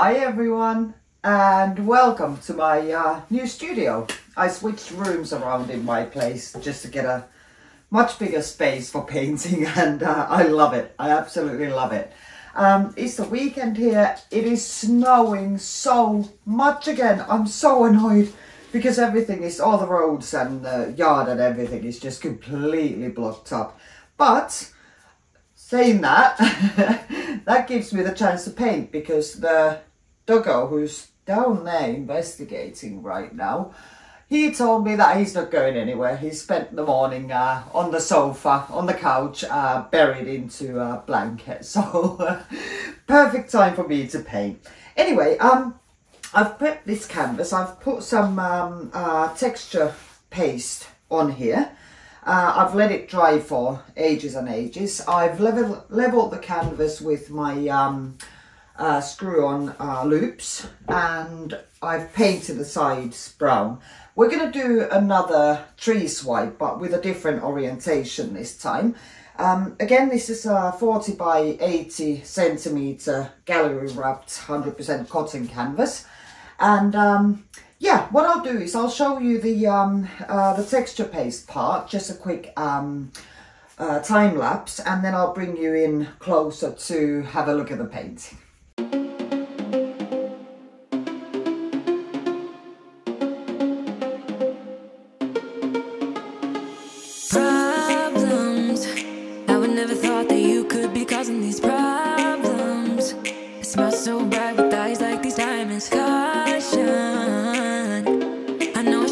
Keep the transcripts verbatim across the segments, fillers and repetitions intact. Hi everyone, and welcome to my uh, new studio. I switched rooms around in my place just to get a much bigger space for painting, and uh, I love it. I absolutely love it. Um, it's the weekend here. It is snowing so much again. I'm so annoyed because everything is, all the roads and the yard and everything is just completely blocked up. But saying that, that gives me the chance to paint because the Deco, who's down there investigating right now, he told me that he's not going anywhere. He spent the morning uh, on the sofa, on the couch, uh, buried into a blanket. So, uh, perfect time for me to paint. Anyway, um, I've prepped this canvas. I've put some um, uh, texture paste on here. Uh, I've let it dry for ages and ages. I've level, leveled the canvas with my um, uh, screw-on uh, loops, and I've painted the sides brown. We're going to do another tree swipe, but with a different orientation this time. Um, again, this is a forty by eighty centimeter gallery wrapped one hundred percent cotton canvas, and um, yeah, what I'll do is I'll show you the um, uh, the texture paste part, just a quick um, uh, time lapse, and then I'll bring you in closer to have a look at the painting. Problems. I would never thought that you could be causing these problems. It smells so bright with eyes like these diamonds. Caution.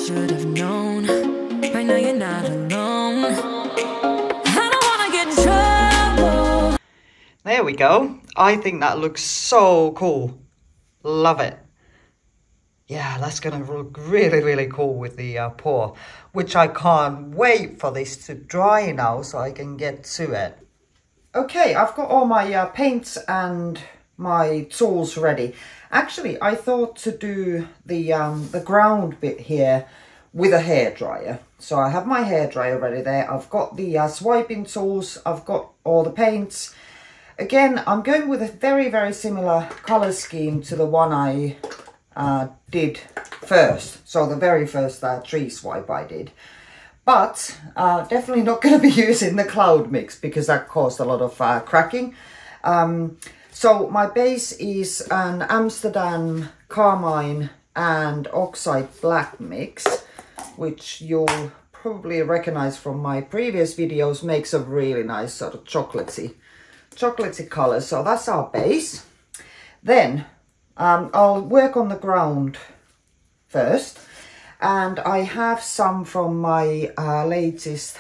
Should have known. Right now you're not alone. I don't wanna get in trouble. There we go. I think that looks so cool. Love it. Yeah, that's gonna look really, really cool with the uh, pour, which I can't wait for this to dry now so I can get to it. Okay, I've got all my uh, paints and my tools ready. Actually, I thought to do the um, the ground bit here with a hairdryer. So I have my hairdryer ready there. I've got the uh, swiping tools. I've got all the paints. Again, I'm going with a very, very similar colour scheme to the one I uh, did first. So the very first uh, tree swipe I did. But uh, definitely not going to be using the cloud mix because that caused a lot of uh, cracking. Um, So my base is an Amsterdam carmine and oxide black mix, which you'll probably recognize from my previous videos, makes a really nice sort of chocolatey, chocolatey color. So that's our base. Then um, I'll work on the ground first. And I have some from my uh, latest,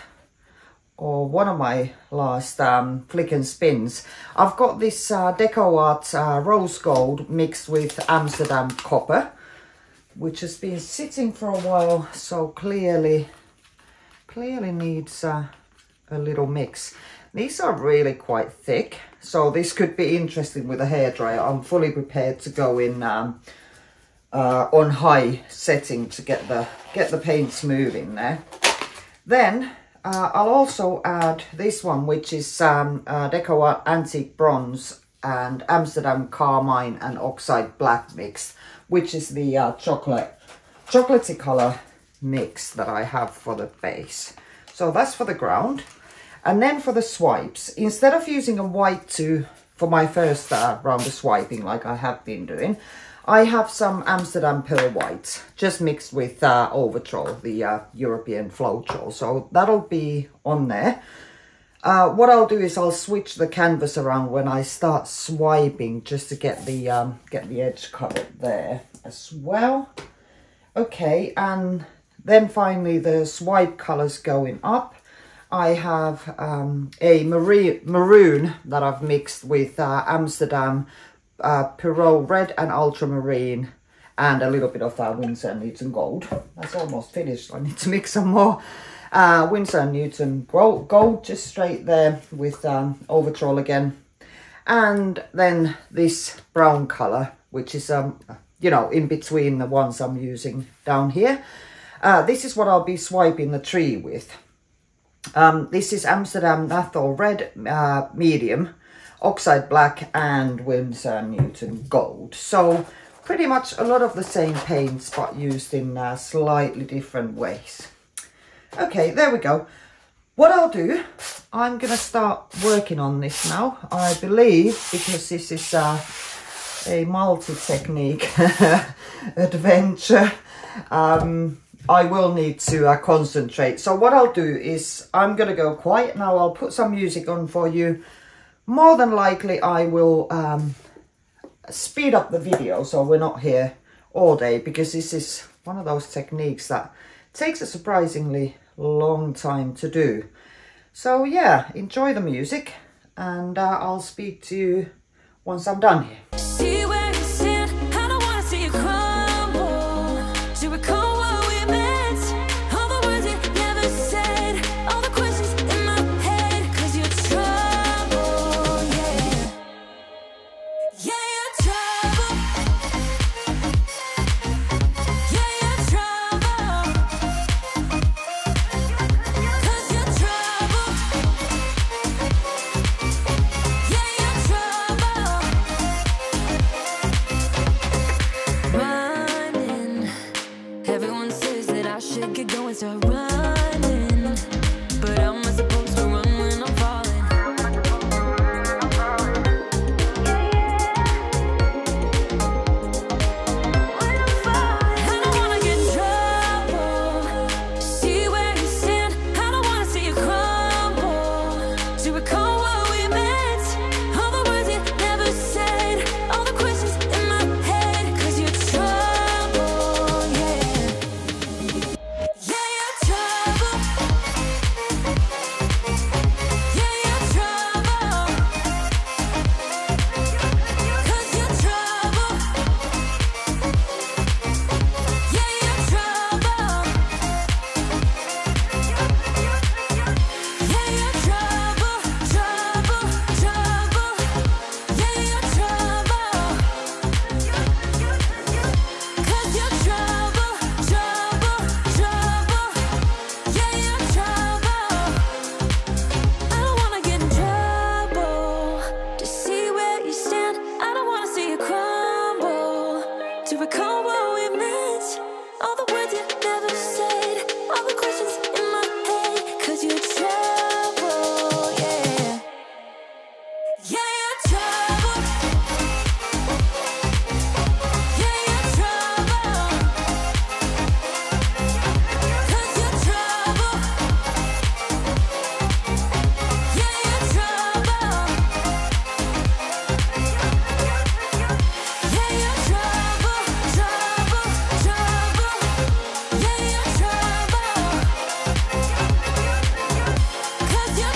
or one of my last um, flick and spins. I've got this uh, DecoArt uh, rose gold mixed with Amsterdam copper, which has been sitting for a while, so clearly, clearly needs uh, a little mix. These are really quite thick, so this could be interesting with a hairdryer. I'm fully prepared to go in um, uh, on high setting to get the get the paints moving there. Then. Uh, I'll also add this one, which is um, uh, DecoArt Antique Bronze and Amsterdam Carmine and Oxide Black mix, which is the uh, chocolate, chocolatey colour mix that I have for the base. So that's for the ground. And then for the swipes, instead of using a white to for my first uh, round of swiping like I have been doing, I have some Amsterdam Pearl White, just mixed with uh, Owatrol, the uh, European Floetrol. So that'll be on there. Uh, what I'll do is I'll switch the canvas around when I start swiping, just to get the um, get the edge covered there as well. Okay, and then finally the swipe colours going up. I have um, a maroon that I've mixed with uh, Amsterdam Uh, Pyrrole red and ultramarine, and a little bit of uh, Winsor and Newton gold. That's almost finished. I need to mix some more uh, Winsor and Newton gold, gold just straight there with um, Owatrol again, and then this brown color, which is um you know in between the ones I'm using down here. Uh, this is what I'll be swiping the tree with. Um, this is Amsterdam Nathol Red uh, medium. Oxide Black and Winsor and Newton Gold. So pretty much a lot of the same paints, but used in uh, slightly different ways. Okay, there we go. What I'll do, I'm going to start working on this now, I believe, because this is uh, a multi-technique adventure. Um, I will need to uh, concentrate. So what I'll do is I'm going to go quiet now. I'll put some music on for you. More than likely, I will um, speed up the video so we're not here all day, because this is one of those techniques that takes a surprisingly long time to do. So yeah, enjoy the music, and uh, I'll speak to you once I'm done here. See where you sit. I don't want to see you crumble. To recall what we meant, all the words you never said, all the questions in my head, 'cause you're trouble, yeah. Yeah, you're trouble. Yeah, you're trouble. 'Cause you're trouble. Yeah, you're trouble. Running, everyone says that I should get going, start running, but I'm not supposed to run when I'm falling. When I'm falling, I don't wanna get in trouble. See where you stand. I don't wanna see you crumble. To recall what we meant, all the words you never said, all the questions in my head, 'cause you're trouble, yeah. Yeah, you're trouble. Yeah, you're trouble. 'Cause you're trouble. Yeah, you're trouble. Yeah, you're trouble, trouble, trouble. Yeah, you're trouble. 'Cause you're trouble, trouble, trouble. Yeah, you're trouble. I don't wanna get in trouble. To see where you stand, I don't wanna see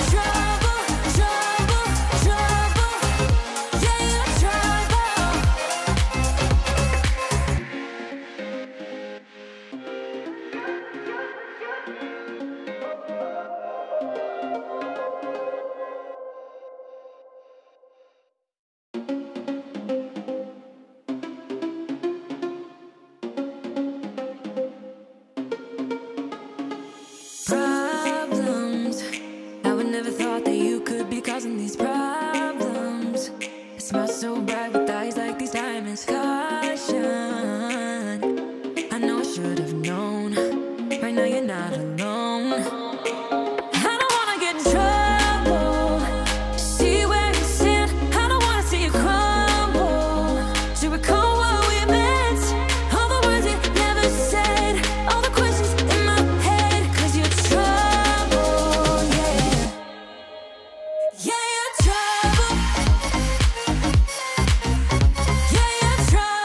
you crumble. To recall what we meant, all the words you never said, all the questions in my head, 'cause you're trouble, yeah. Yeah, you're trouble. Yeah, you're trouble. 'Cause you're trouble. Yeah, you're trouble. Yeah, you're trouble, trouble, trouble. Yeah, you're trouble. 'Cause you're trouble, trouble, trouble. Yeah, you're trouble. Problems. I would never thought that you could be causing these problems. It smells so bright with eyes like these diamonds. Caution. I know I should have known. Right now you're not alone. I don't wanna get in trouble. See where you stand. I don't wanna see you crumble. To recall what we meant, all the words you never said, all the questions in my head, 'cause you're trouble, yeah. Yeah, you're trouble. Yeah, you're trouble.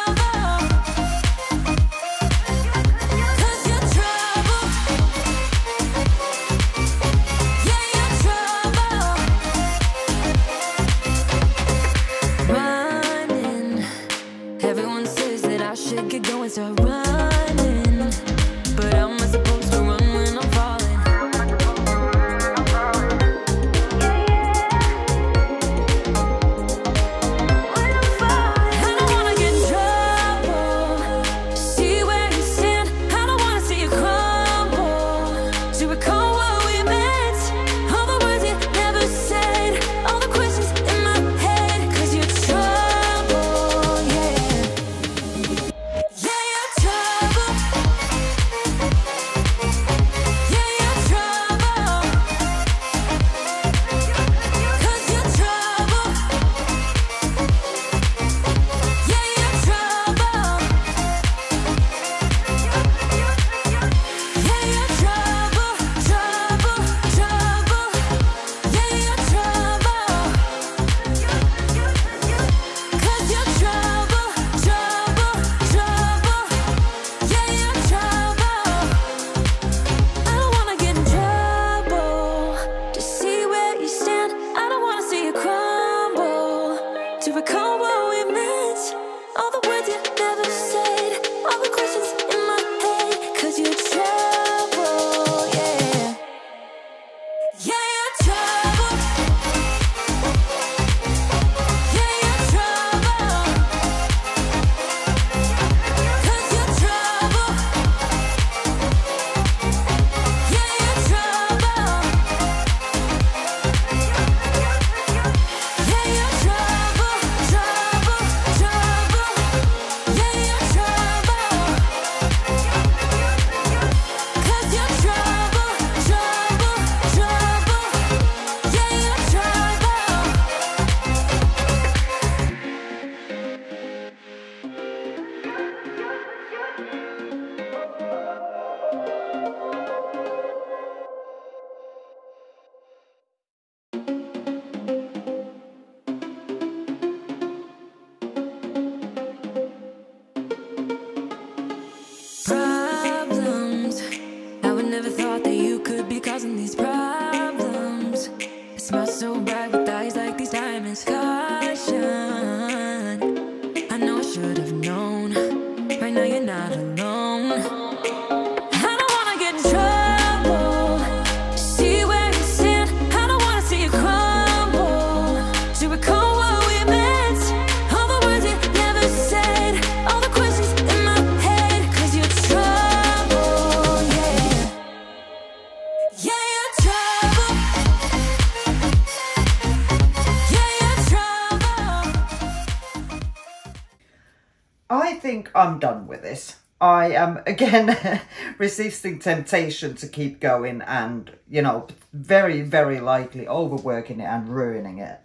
I'm done with this. I am, um, again, resisting temptation to keep going and, you know, very, very likely overworking it and ruining it.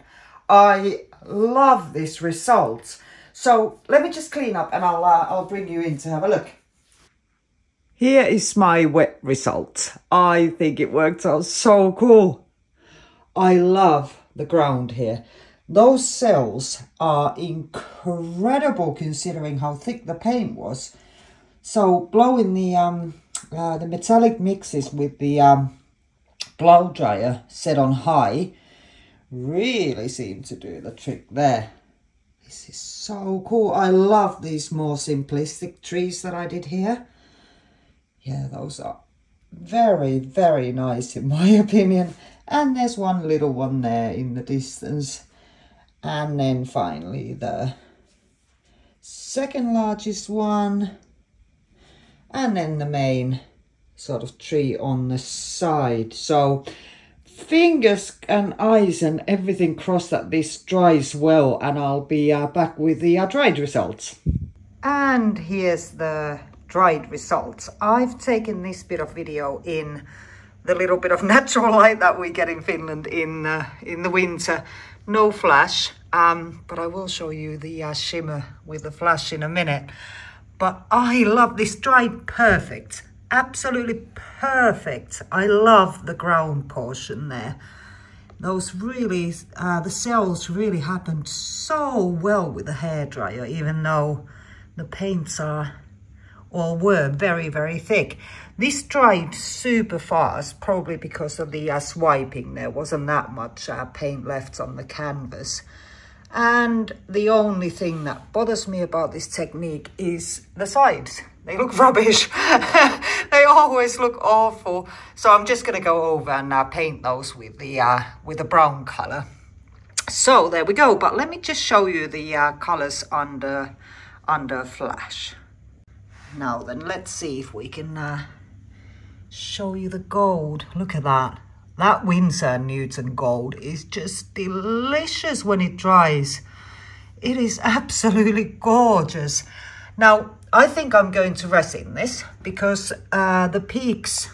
I love this result. So let me just clean up and I'll, uh, I'll bring you in to have a look. Here is my wet result. I think it worked out so cool. I love the ground here. Those cells are incredible considering how thick the paint was. So blowing the um, uh, the metallic mixes with the um, blow dryer set on high really seemed to do the trick there. This is so cool. I love these more simplistic trees that I did here. Yeah, those are very, very nice in my opinion. And there's one little one there in the distance. And then finally the second largest one. And then the main sort of tree on the side. So fingers and eyes and everything crossed that this dries well. And I'll be uh, back with the uh, dried results. And here's the dried results. I've taken this bit of video in the little bit of natural light that we get in Finland in, uh, in the winter. No flash, um, but I will show you the uh, shimmer with the flash in a minute. But I love this, dried perfect, absolutely perfect. I love the ground portion there. Those really, uh, the cells really happened so well with the hairdryer, even though the paints are, or were, very, very thick. This dried super fast, probably because of the uh, swiping. There wasn't that much uh, paint left on the canvas. And the only thing that bothers me about this technique is the sides. They look rubbish. They always look awful. So I'm just going to go over and uh, paint those with the, uh, with the brown colour. So there we go. But let me just show you the uh, colours under, under flash. Now then, let's see if we can uh, show you the gold. Look at that. That Winsor and Newton gold is just delicious when it dries. It is absolutely gorgeous. Now, I think I'm going to resin this because uh, the peaks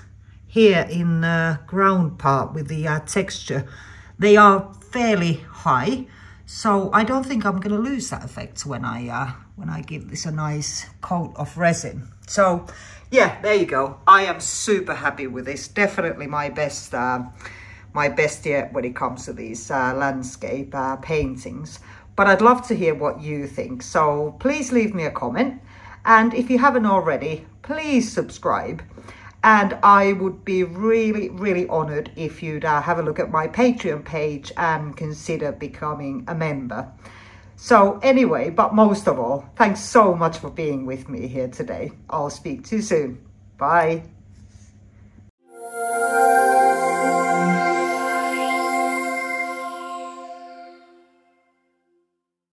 here in the ground part with the uh, texture, they are fairly high. So I don't think I'm going to lose that effect when I uh, when I give this a nice coat of resin. So yeah, there you go. I am super happy with this. Definitely my best uh, my best yet when it comes to these uh, landscape uh, paintings. But I'd love to hear what you think. So please leave me a comment. And if you haven't already, please subscribe. And I would be really, really honoured if you'd uh, have a look at my Patreon page and consider becoming a member. So anyway, but most of all, thanks so much for being with me here today. I'll speak to you soon. Bye.